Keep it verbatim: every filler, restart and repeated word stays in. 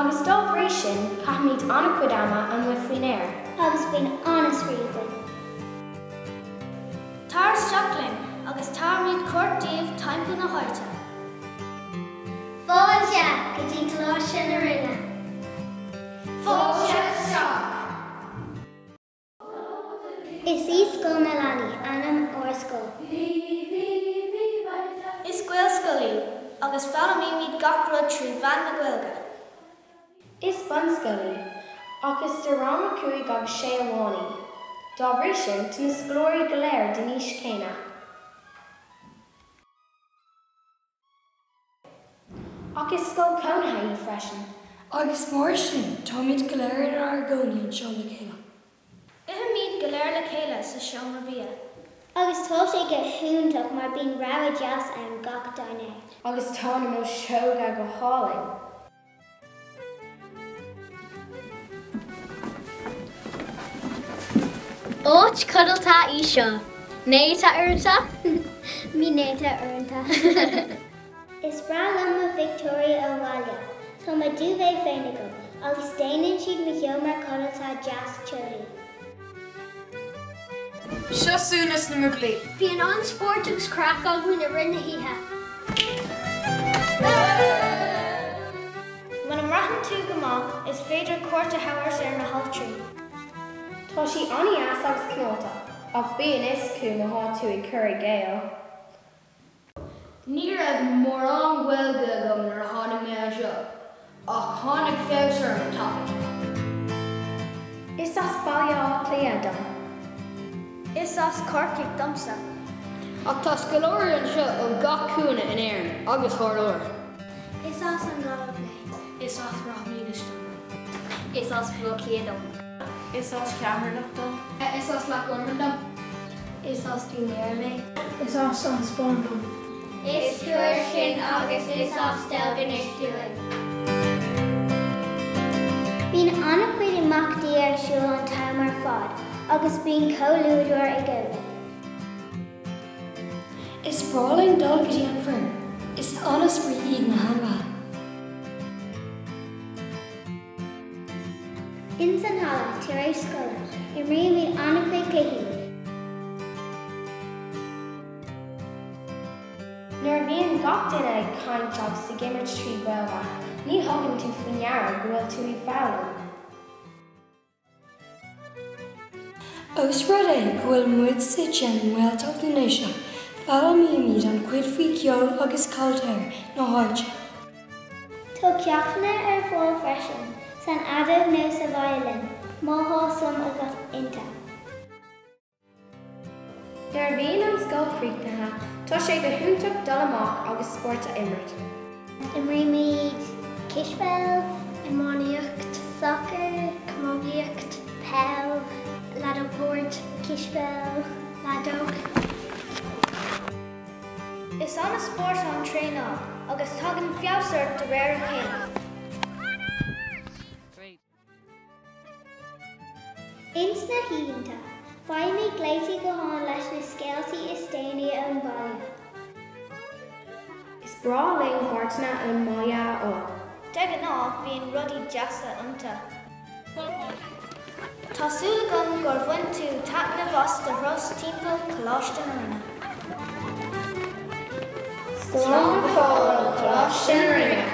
Agus dol vreishin, kahmit anaquidama an wifliner. Agus bin anas reithin. Tar Stockling, agus tar meet court Dave Temple na hoita. Folja, gadi glosha na rina. Folja Stock. Is he school Melani, anam or school? Is Gwil Scully, agus follow me meet Gokro tree Van McGuilga. Is Bunscully, agus Derama Cui Gog Sheawani, Dobrishin to Miss Glory Galair Denish Kena. Agus Skull Conahay Freshen, agus Morshin, Tomid Galair and Argonian Shona Kela. Ihamid Galair La Kela, Sashon Rabia. Agus Toshe get hooned up my being Rawa Jas and Gok Dine. Agus Tonamo Shoga Go Hauling. Och cuddle ta isha. Neta ernta? Me neta ernta. Is Bralama Victoria Owalia. Toma duve fenigo. Agus Dainin she'd me yomar cuddle ta jas chili. Shasunas namugli. Be an on sportux crack on when a rinna he ha. When a rotten two gamal is Vader Corta Howers in a haltree. Toshi oni asas knota, of being esku mahatui curigale. Near of morong welgum or honimajo, a honic felser on top. Isas balia pleadum. Isas kartik dumsa. A tuscalorian shot of gakuna in air, August horror. Isas and lava plate. Isas rahminishum. Isas blockadum. Is us camera done? Is us like armor done? Is us do near me? Is us on spawn done? Is your shin August is us still finished doing? Being anaquid in Macdia shul on time or fod, August being co lude or ego. Is sprawling doggy and fern? Is honest breathing hanwa? In Sanhala, Tirai Skola, and Reamid Anakwe Kahi. Nervian Gokdina Khan Jobs the Gimmage Tree Gwelva, Ni Hogan to Funyara Gwel to be found. Osrade Gwel Mud Sitchen Well Top the Nisha, Fala Miamid and Quid Fui Kyol Agus Kalter, Nohorja. Tokyakna are full freshen. San Adam knows a violin, more wholesome I got into. There being on Skull Creek now, Toshe the Huntuk Dolamak, August Sporta Imrid. Imrimid Kishbel, Imoniucht Soccer, Camogiucht Pel, Ladoport Kishbel, Ladog. It's on a sport on train up, August Hagen Fiausert the rare king. Inch na hinta, fai me glaty gohan lash na skelty estania and baya. Is brawling hortna and maya o. Deganol being ruddy jasa unta. Tasul gun gorvuntu tatna vos the rost temple Coloshtanarina. Strong fall Coloshtanarina.